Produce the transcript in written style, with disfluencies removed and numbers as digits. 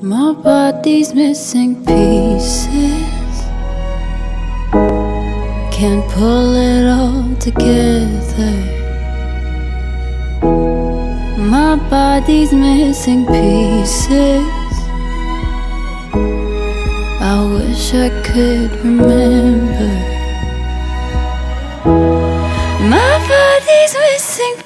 My body's missing pieces, can't pull it all together. My body's missing pieces, I wish I could remember. My body's missing